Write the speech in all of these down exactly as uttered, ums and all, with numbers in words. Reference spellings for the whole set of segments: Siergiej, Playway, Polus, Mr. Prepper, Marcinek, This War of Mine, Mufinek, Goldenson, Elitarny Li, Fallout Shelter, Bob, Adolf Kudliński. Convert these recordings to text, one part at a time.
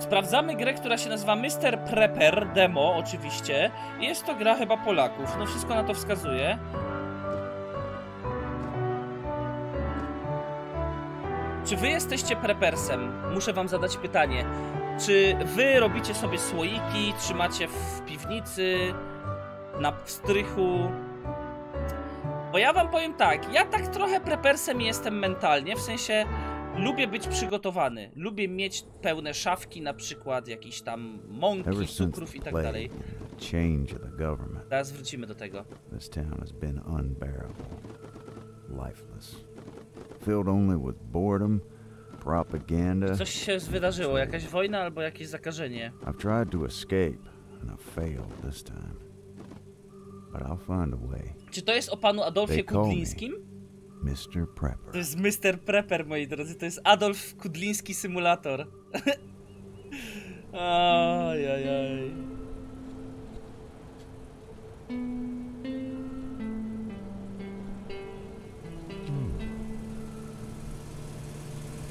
Sprawdzamy grę, która się nazywa mister Prepper, demo oczywiście. Jest to gra chyba Polaków, no wszystko na to wskazuje. Czy wy jesteście prepersem? Muszę wam zadać pytanie. Czy wy robicie sobie słoiki, trzymacie w piwnicy, na strychu? Bo ja wam powiem tak, ja tak trochę prepersem jestem mentalnie, w sensie lubię być przygotowany, lubię mieć pełne szafki, na przykład jakichś tam mąki, cukrów i tak dalej. Teraz wrócimy do tego. Coś się wydarzyło, jakaś wojna albo jakieś zakażenie. Czy to jest o panu Adolfie Kudlińskim? mister Prepper. To jest mister Prepper, moi drodzy, to jest Adolf Kudliński symulator. Ajajaj.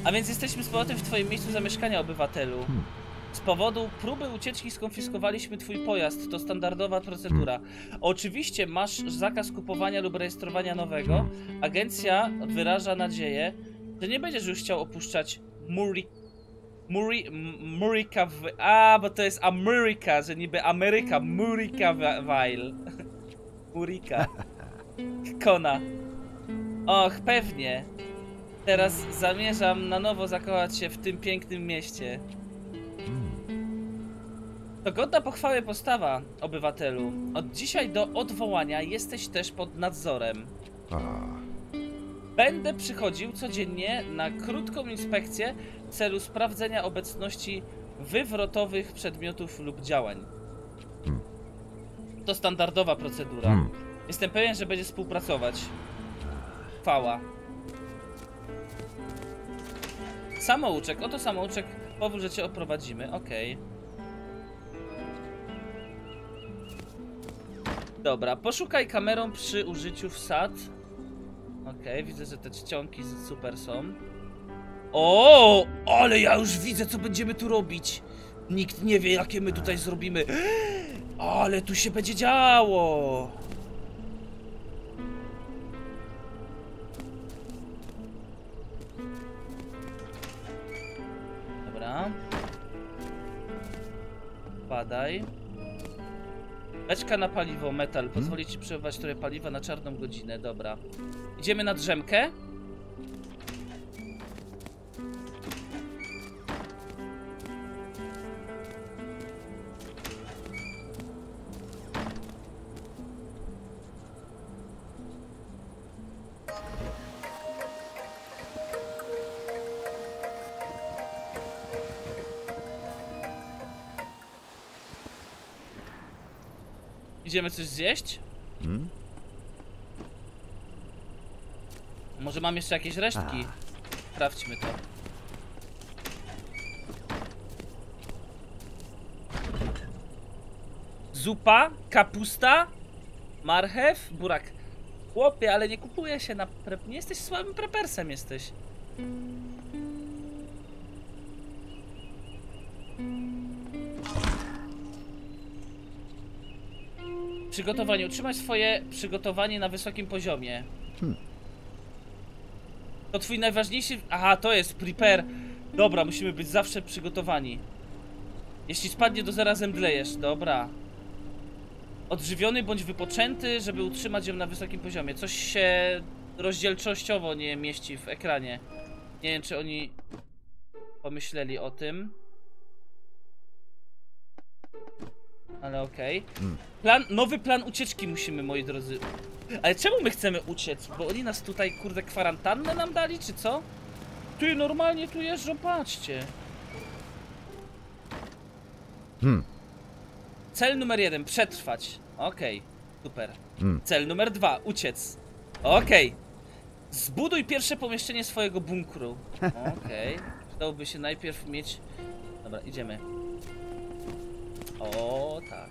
A więc jesteśmy z powrotem w twoim miejscu zamieszkania, obywatelu. Z powodu próby ucieczki skonfiskowaliśmy twój pojazd. To standardowa procedura. Oczywiście masz zakaz kupowania lub rejestrowania nowego. Agencja wyraża nadzieję, że nie będziesz już chciał opuszczać Muri... Muri... Murika... A, bo to jest Ameryka, że niby Ameryka. Murika Weil. Murika. Kona. Och, pewnie. Teraz zamierzam na nowo zakochać się w tym pięknym mieście. To godna pochwały postawa, obywatelu. Od dzisiaj do odwołania jesteś też pod nadzorem. Będę przychodził codziennie na krótką inspekcję w celu sprawdzenia obecności wywrotowych przedmiotów lub działań. To standardowa procedura. Jestem pewien, że będzie współpracować. Chwała. Samouczek, oto samouczek, powód, że cię oprowadzimy, okej. Dobra, poszukaj kamerą przy użyciu wsad. Okej, widzę, że te czcionki super są. O, ale ja już widzę, co będziemy tu robić. Nikt nie wie, jakie my tutaj zrobimy. Ale tu się będzie działo. Badaj. Beczka na paliwo, metal. Pozwoli ci przebywać trochę paliwa na czarną godzinę. Dobra. Idziemy na drzemkę. Idziemy coś zjeść? Hmm? Może mam jeszcze jakieś resztki? A. Sprawdźmy to. Zupa, kapusta, marchew, burak. Chłopie, ale nie kupuje się na prep... Nie jesteś słabym prepersem, jesteś. Przygotowanie. Utrzymaj swoje przygotowanie na wysokim poziomie. Hmm. To twój najważniejszy... Aha, to jest prepare. Dobra, musimy być zawsze przygotowani. Jeśli spadnie do zera, zemdlejesz. Dobra. Odżywiony bądź wypoczęty, żeby utrzymać ją na wysokim poziomie. Coś się rozdzielczościowo nie mieści w ekranie. Nie wiem, czy oni pomyśleli o tym. Ale okej. Okay. Plan, nowy plan ucieczki musimy, moi drodzy. Ale czemu my chcemy uciec? Bo oni nas tutaj, kurde, kwarantannę nam dali, czy co? Ty, normalnie tu jeżdżą, patrzcie. Hmm. Cel numer jeden, przetrwać. Okej, okay. Super. Hmm. Cel numer dwa, uciec. Okej. Okay. Zbuduj pierwsze pomieszczenie swojego bunkru. Okej. Okay. Przydałoby się najpierw mieć... Dobra, idziemy. O tak.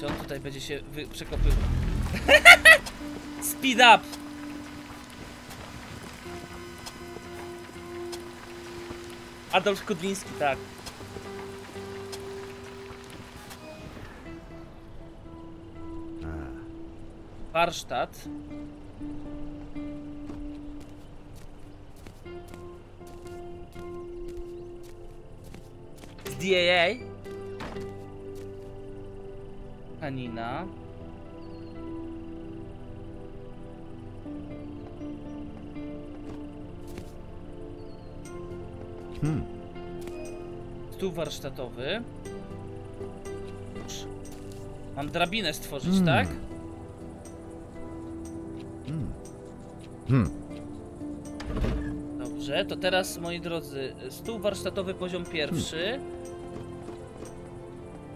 Czy on tutaj będzie się przekopywał? Speed up! Adolf Kudliński, tak. Warsztat. Z D A A. Kanina. Hmm. Stół warsztatowy. Mam drabinę stworzyć, hmm. tak? Hmm. Hmm. Dobrze, to teraz, moi drodzy, stół warsztatowy poziom pierwszy. Hmm.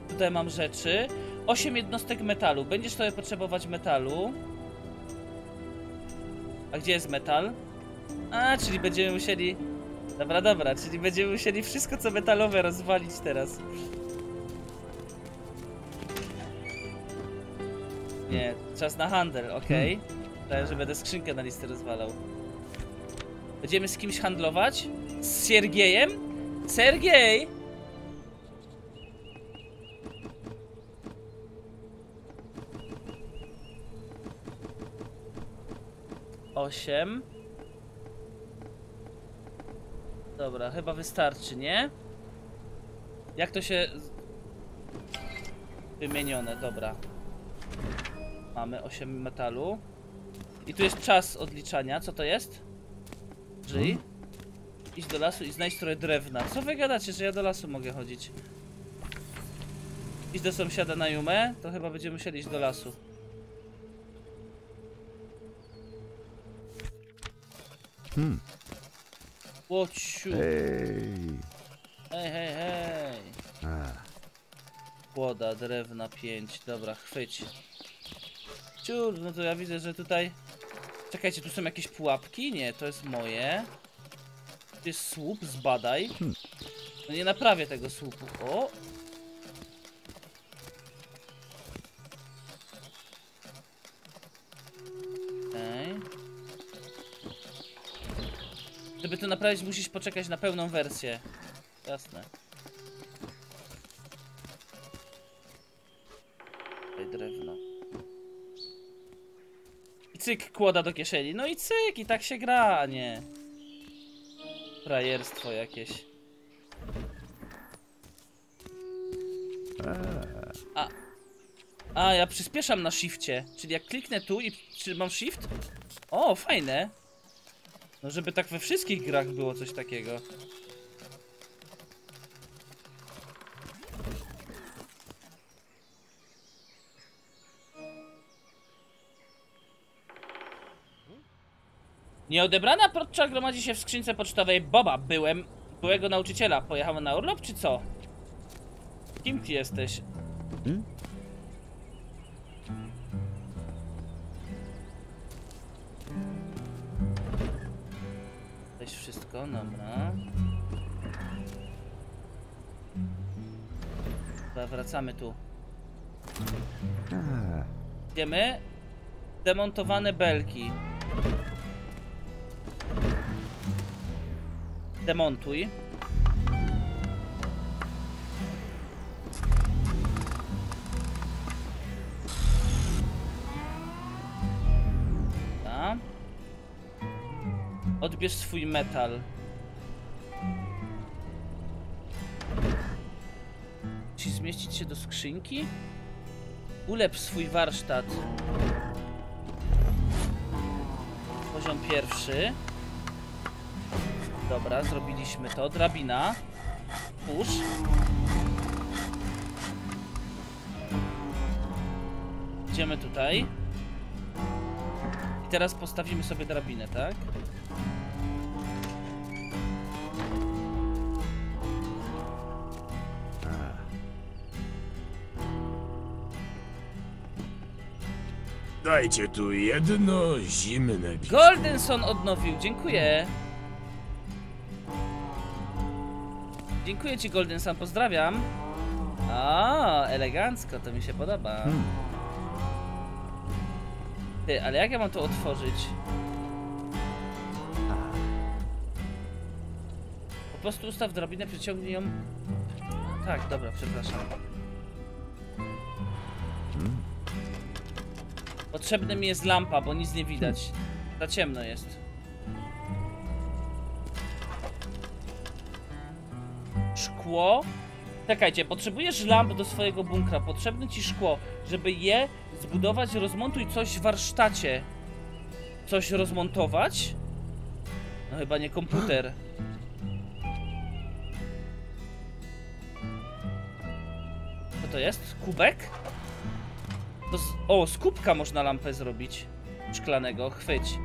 Tutaj mam rzeczy. osiem jednostek metalu. Będziesz sobie potrzebować metalu. A gdzie jest metal? A, czyli będziemy musieli... Dobra, dobra, czyli będziemy musieli wszystko co metalowe rozwalić teraz. Nie, czas na handel, okej. Okay. Myślałem, że będę skrzynkę na listę rozwalał. Będziemy z kimś handlować? Z Siergiejem? Siergiej! osiem. Dobra, chyba wystarczy, nie? Jak to się... Wymienione, dobra. Mamy osiem metalu. I tu jest czas odliczania, co to jest? Żyj. Idź do lasu i znajdź trochę drewna. Co wy gadacie, że ja do lasu mogę chodzić? Idź do sąsiada na Jumę, to chyba będziemy musieli iść do lasu. Hmm. Łociu. Hej, hej, hej. Woda, drewna, pięć. Dobra, chwyć. Ciur, no to ja widzę, że tutaj... Czekajcie, tu są jakieś pułapki? Nie, to jest moje. Tu jest słup, zbadaj. No nie naprawię tego słupu. O! Żeby to naprawić, musisz poczekać na pełną wersję. Jasne. Tutaj drewno. I cyk, kłoda do kieszeni. No i cyk, i tak się gra, a nie. Frajerstwo jakieś. A. A, ja przyspieszam na shifcie. Czyli jak kliknę tu i... Czy mam shift? O, fajne. No żeby tak we wszystkich grach było coś takiego. Nieodebrana procza gromadzi się w skrzynce pocztowej Boba. Byłem byłego nauczyciela. Pojechałem na urlop czy co? Kim ty jesteś? Hmm? Wszystko, dobra. Dobra, wracamy tu. Idziemy. Demontowane belki. Demontuj. Odbierz swój metal. Musisz zmieścić się do skrzynki? Ulepsz swój warsztat. Poziom pierwszy. Dobra, zrobiliśmy to. Drabina. Push. Idziemy tutaj. I teraz postawimy sobie drabinę, tak? Dajcie tu jedno zimne piwo. Goldenson odnowił, dziękuję. Dziękuję ci, Goldenson, pozdrawiam. O, elegancko, to mi się podoba. Hmm. Ty, ale jak ja mam to otworzyć? Po prostu ustaw drabinę, przyciągnij ją. Tak, dobra, przepraszam. Potrzebna mi jest lampa, bo nic nie widać. Za ciemno jest. Szkło? Czekajcie, potrzebujesz lamp do swojego bunkra. Potrzebne ci szkło, żeby je zbudować. Rozmontuj coś w warsztacie. Coś rozmontować? No chyba nie komputer. Co to jest? Kubek? To z... O, z kubka można lampę zrobić. Szklanego, chwyć.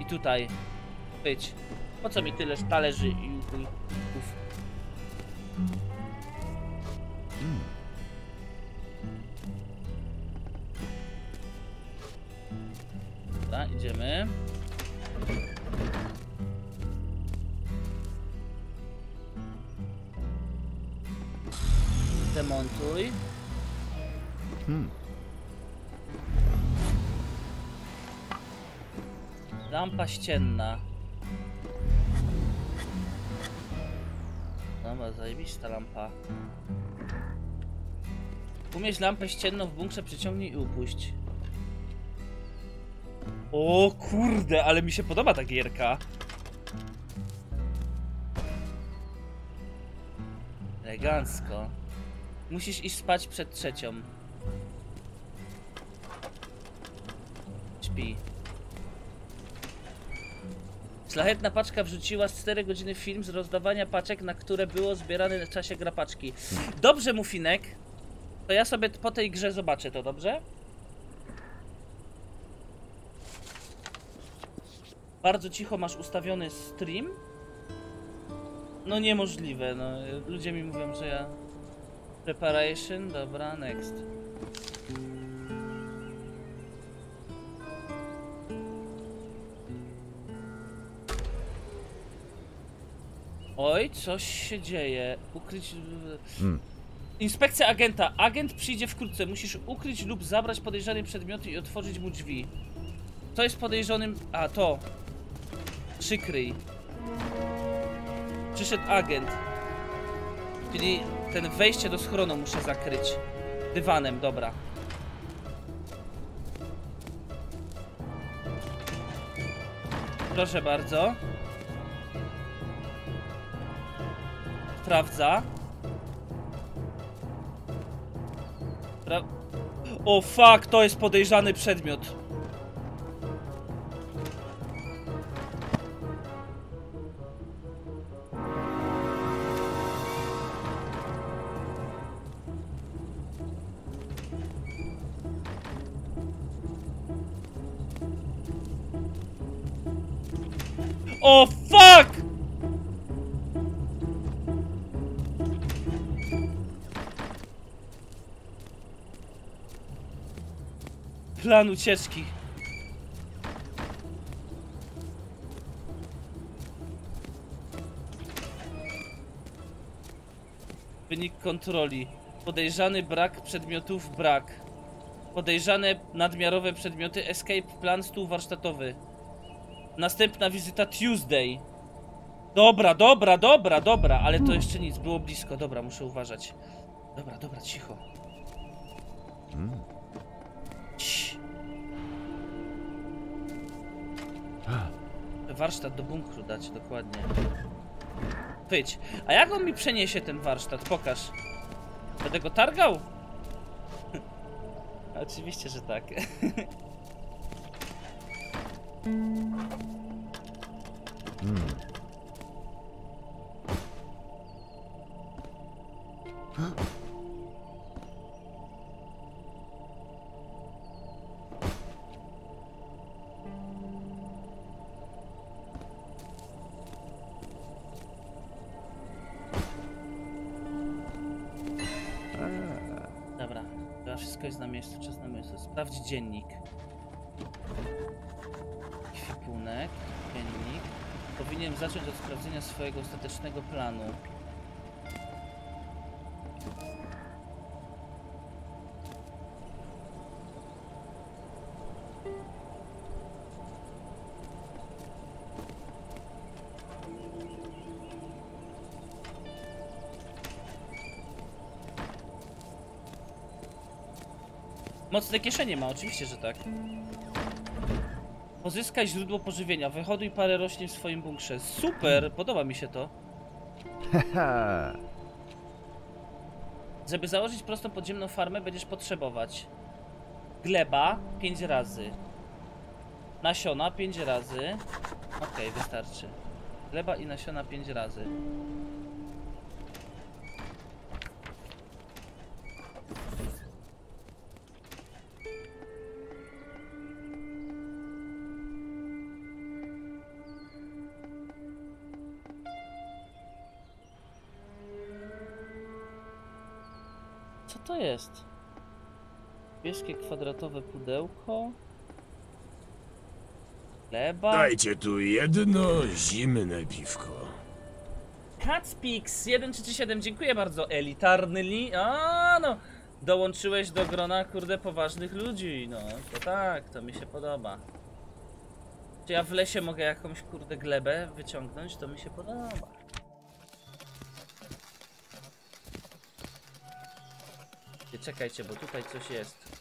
I tutaj. Chwyć. Po co mi tyle talerzy i kubków? Dobra, idziemy. Demontuj. Hmm. Lampa ścienna. Dobra, zajebista lampa. Umieść lampę ścienną w bunkrze, przyciągnij i upuść. O kurde, ale mi się podoba ta gierka. Elegancko. Musisz iść spać przed trzecią. Śpi. Szlachetna paczka wrzuciła z cztery godziny film z rozdawania paczek, na które było zbierane w czasie grapaczki. Dobrze, Mufinek. To ja sobie po tej grze zobaczę to, dobrze? Bardzo cicho masz ustawiony stream? No niemożliwe, no. Ludzie mi mówią, że ja... Preparation, dobra, next. Oj, coś się dzieje. Ukryć... Hmm. Inspekcja agenta. Agent przyjdzie wkrótce. Musisz ukryć lub zabrać podejrzane przedmioty i otworzyć mu drzwi. To jest podejrzanym... A, to. Przykryj. Przyszedł agent. Czyli ten wejście do schronu muszę zakryć. Dywanem, dobra. Proszę bardzo. Sprawdza. Pra... O fuck, to jest podejrzany przedmiot. O fuck! Plan ucieczki. Wynik kontroli. Podejrzany brak przedmiotów brak. Podejrzane nadmiarowe przedmioty escape plan stół warsztatowy. Następna wizyta Tuesday. Dobra, dobra, dobra, dobra, ale to jeszcze nic, było blisko. Dobra, muszę uważać. Dobra, dobra, cicho. Cii. Warsztat do bunkru dać, dokładnie. Wyjdź. A jak on mi przeniesie ten warsztat? Pokaż. Będę go targał? Oczywiście, że tak. Hmm. Dobra, teraz wszystko jest na miejscu, czas na miejscu. Sprawdź dziennik. Kwipunek, dziennik. Powinienem zacząć od sprawdzenia swojego ostatecznego planu. Mocne kieszenie ma, oczywiście, że tak. Pozyskaj źródło pożywienia. Wyhoduj parę roślin w swoim bunkrze. Super, podoba mi się to. Żeby założyć prostą podziemną farmę, będziesz potrzebować gleba pięć razy, nasiona pięć razy. Okej, wystarczy. Gleba i nasiona pięć razy. Co to jest? Niebieskie kwadratowe pudełko. Chleba. Dajcie tu jedno zimne piwko. Cat Pix jeden trzy siedem, dziękuję bardzo. Elitarny Li. A no, dołączyłeś do grona, kurde, poważnych ludzi. No, to tak, to mi się podoba. Czy ja w lesie mogę jakąś, kurde, glebę wyciągnąć? To mi się podoba. Czekajcie, bo tutaj coś jest.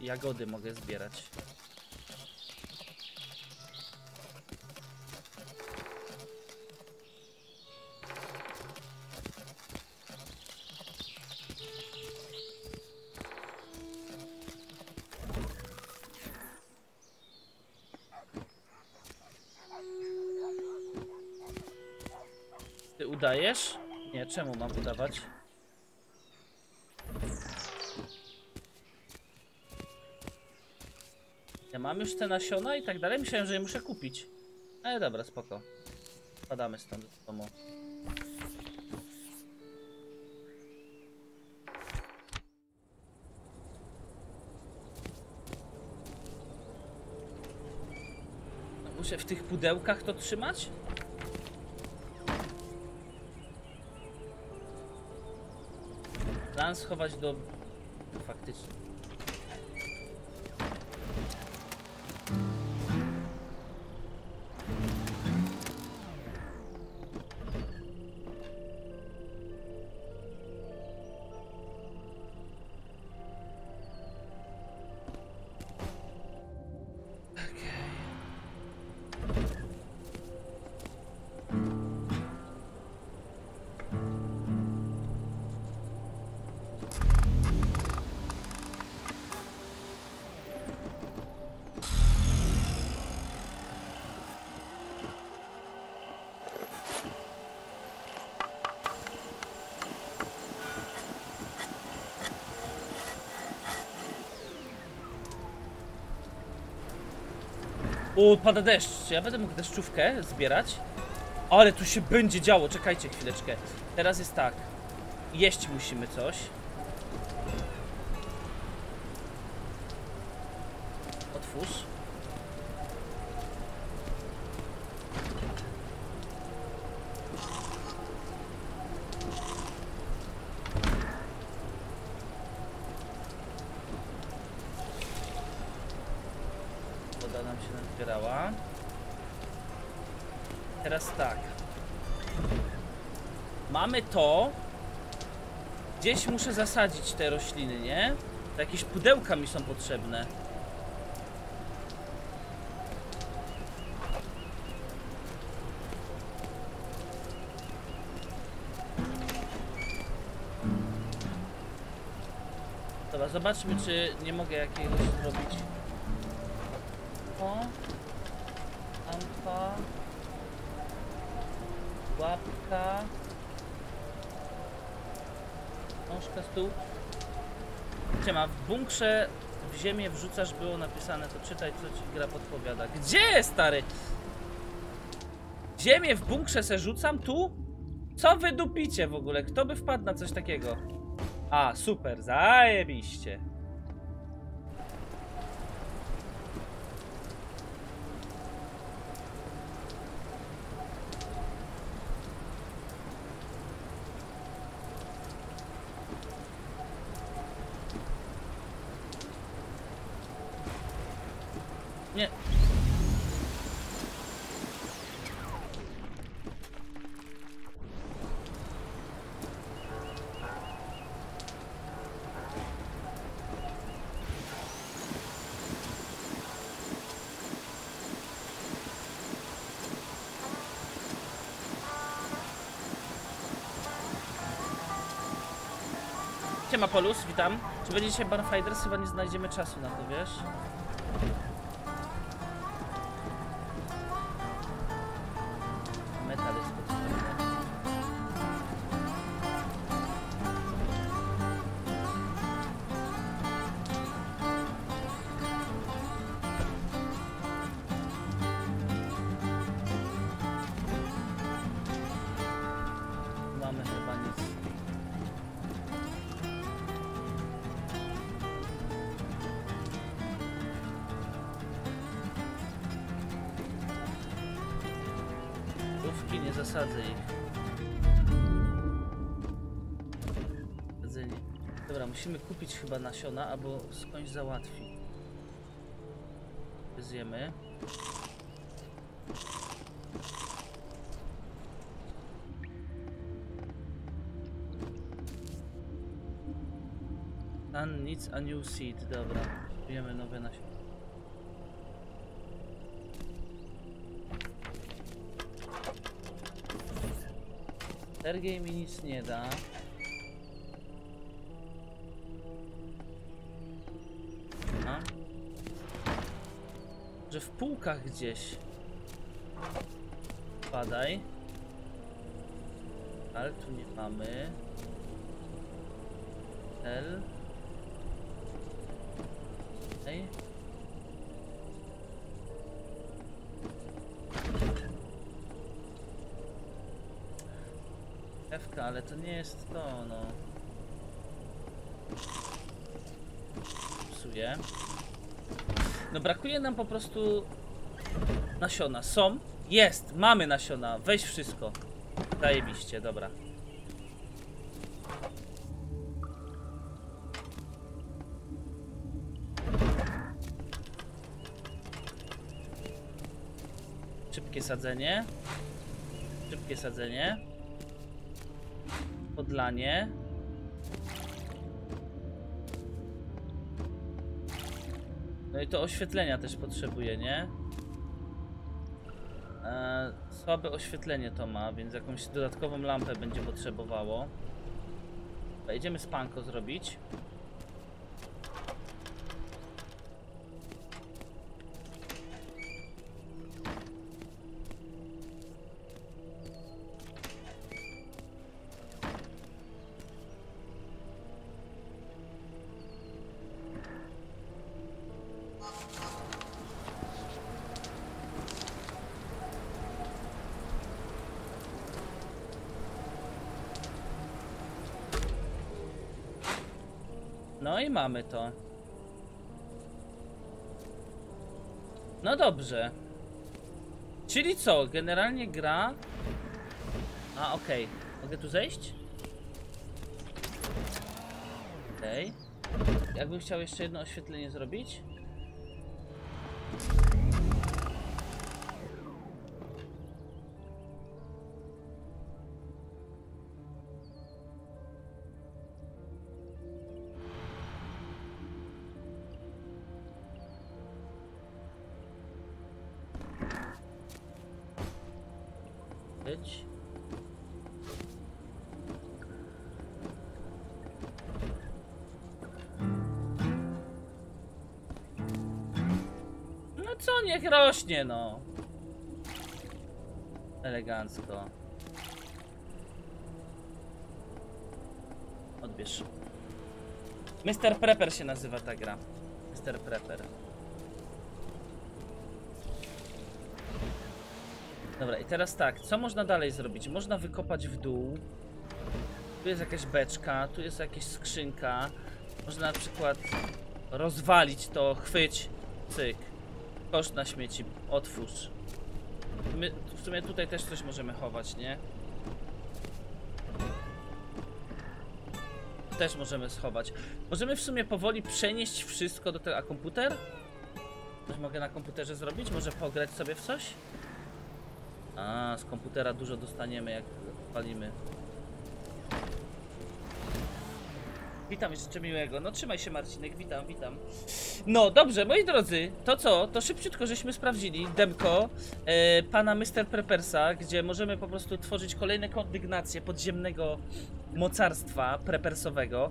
Jagody mogę zbierać. Ty udajesz? Nie, czemu mam udawać? Ja mam już te nasiona i tak dalej. Myślałem, że je muszę kupić. Ale dobra, spoko. Spadamy stąd do domu. No, muszę w tych pudełkach to trzymać? Plan schować do... Faktycznie. O, pada deszcz. Czy ja będę mógł deszczówkę zbierać? Ale tu się będzie działo. Czekajcie chwileczkę. Teraz jest tak. Jeść musimy coś. Otwórz. Teraz tak. Mamy to. Gdzieś muszę zasadzić te rośliny, nie? Jakieś pudełka mi są potrzebne. Dobra, zobaczmy, czy nie mogę jakiegoś zrobić. O. Lampa. Łapka. Książka, stół. Siema, w bunkrze w ziemię wrzucasz, było napisane, to czytaj, co ci gra podpowiada. Gdzie, stary? Ziemię w bunkrze se rzucam? Tu? Co wy dupicie w ogóle? Kto by wpadł na coś takiego? A, super, zajebiście. Nie. Siema Polus, witam. Czy będzie dzisiaj Barfighters? Chyba nie znajdziemy czasu na to, wiesz? Metal jest potrzebny. Musimy kupić chyba nasiona, albo skądś załatwi. Zjemy. Sun needs a new seed. Dobra, kupujemy nowe nasiona. Siergiej mi nic nie da. Że w półkach gdzieś. Padaj. Ale tu nie mamy. L. Ej. F K, ale to nie jest to, no. Psuję. No brakuje nam po prostu nasiona. Są? Jest! Mamy nasiona. Weź wszystko. Zajebiście, dobra. Szybkie sadzenie. Szybkie sadzenie. Podlanie. No i to oświetlenia też potrzebuje, nie? Eee, słabe oświetlenie to ma, więc jakąś dodatkową lampę będzie potrzebowało. Dobra, idziemy spanko zrobić. Mamy to. No dobrze. Czyli co? Generalnie gra... A, okej. Okay. Mogę tu zejść? Okej. Okay. Jakbym chciał jeszcze jedno oświetlenie zrobić? Niech rośnie, no. Elegancko. Odbierz. mister Prepper się nazywa ta gra. mister Prepper. Dobra, i teraz tak. Co można dalej zrobić? Można wykopać w dół. Tu jest jakaś beczka, tu jest jakaś skrzynka. Można na przykład rozwalić to, chwyć, cyk. Kosz na śmieci, otwórz. My w sumie tutaj też coś możemy chować, nie? Też możemy schować. Możemy w sumie powoli przenieść wszystko do tego. A komputer? Coś mogę na komputerze zrobić? Może pograć sobie w coś? A, z komputera dużo dostaniemy, jak palimy. Witam, życzę miłego. No trzymaj się, Marcinek, witam, witam. No dobrze, moi drodzy, to co? To szybciutko żeśmy sprawdzili demko e, pana mister Preppersa, gdzie możemy po prostu tworzyć kolejne kondygnacje podziemnego mocarstwa preppersowego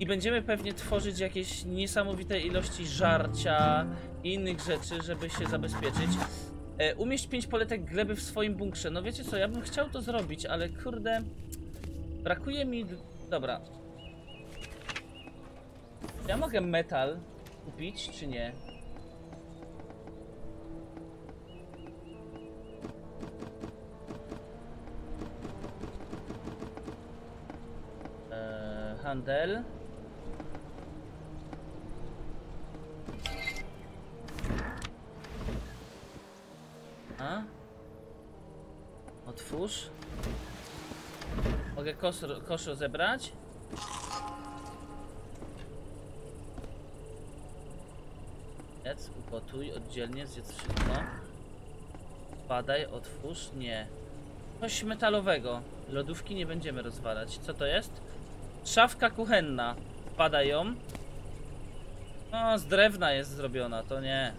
i będziemy pewnie tworzyć jakieś niesamowite ilości żarcia i innych rzeczy, żeby się zabezpieczyć. E, umieść pięć poletek gleby w swoim bunkrze. No wiecie co, ja bym chciał to zrobić, ale kurde, brakuje mi... Dobra. Ja mogę metal kupić, czy nie? Eee, handel. A? Otwórz. Mogę kosz, kosz rozebrać? Jedz, ugotuj, oddzielnie, zjedz wszystko. Badaj, otwórz, nie. Coś metalowego. Lodówki nie będziemy rozwalać. Co to jest? Szafka kuchenna. Badaj ją. No, z drewna jest zrobiona, to nie.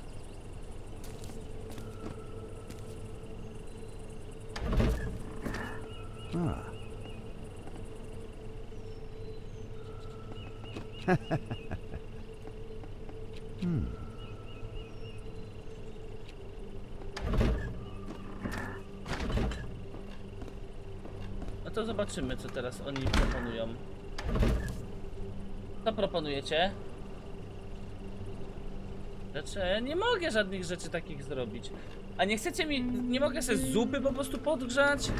A. Hmm. No to zobaczymy, co teraz oni proponują. Co proponujecie? Rzeczy? Nie mogę żadnych rzeczy takich zrobić. A nie chcecie mi... Nie mogę sobie zupy po prostu podgrzać?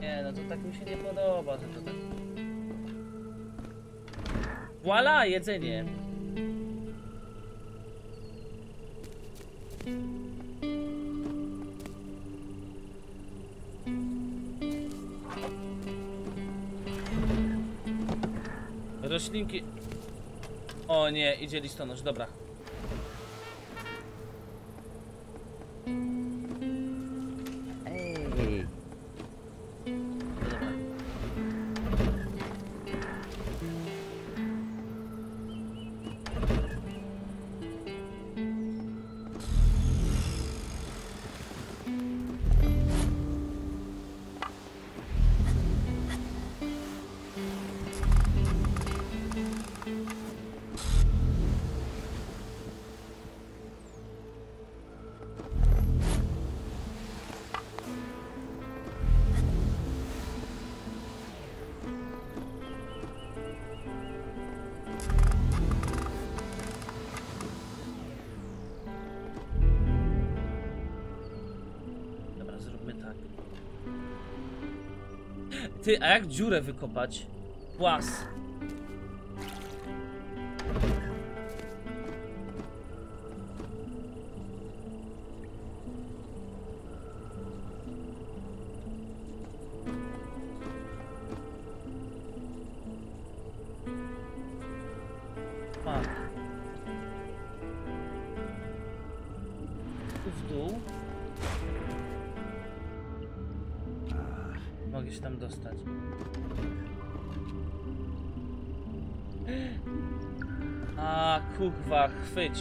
Nie, no to tak mi się nie podoba, że to tak... Voila, jedzenie. Roślinki. O nie, idzie listonosz, dobra. Ty, a jak dziurę wykopać? Płas. Pan. Tu w dół. Mogę się tam dostać. A kurwa, chwyć.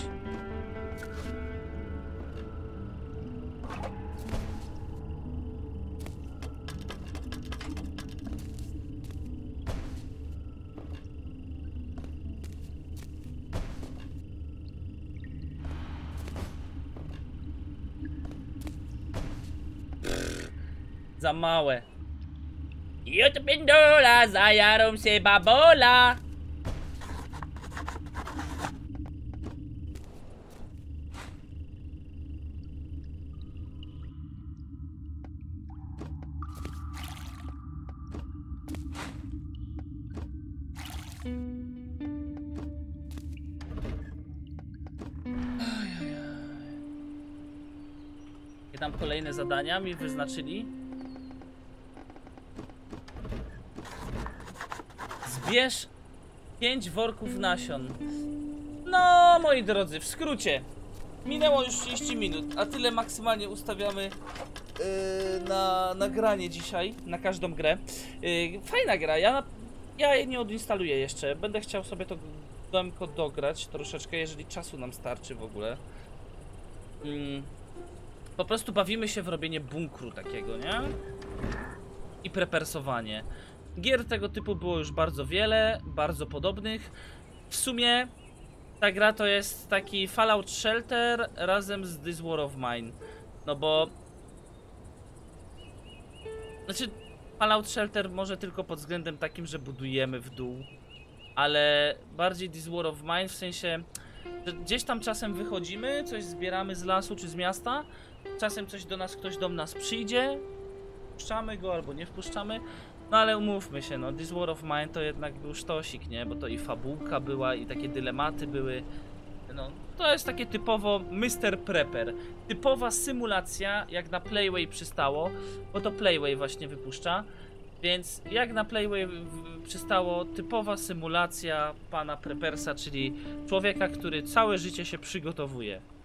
Za małe. Jut pindola, zajarą się babola. Jakie tam kolejne zadania mi wyznaczyli? Bierz pięć worków nasion. No, moi drodzy, w skrócie. Minęło już trzydzieści minut, a tyle maksymalnie ustawiamy yy, na nagranie dzisiaj, na każdą grę. Yy, fajna gra, ja, ja jej nie odinstaluję jeszcze, będę chciał sobie to domko dograć troszeczkę, jeżeli czasu nam starczy w ogóle. Yy, po prostu bawimy się w robienie bunkru takiego, nie? I prepersowanie. Gier tego typu było już bardzo wiele, bardzo podobnych. W sumie ta gra to jest taki Fallout Shelter razem z This War of Mine. No bo... Znaczy, Fallout Shelter może tylko pod względem takim, że budujemy w dół. Ale bardziej This War of Mine w sensie, że gdzieś tam czasem wychodzimy, coś zbieramy z lasu czy z miasta. Czasem coś do nas, ktoś do nas przyjdzie. Wpuszczamy go albo nie wpuszczamy. No ale umówmy się, no This War of Mine to jednak był sztosik, nie? Bo to i fabułka była, i takie dylematy były. No, to jest takie typowo mister Prepper. Typowa symulacja, jak na Playway przystało, bo to Playway właśnie wypuszcza. Więc jak na Playway przystało, typowa symulacja pana Preppersa, czyli człowieka, który całe życie się przygotowuje.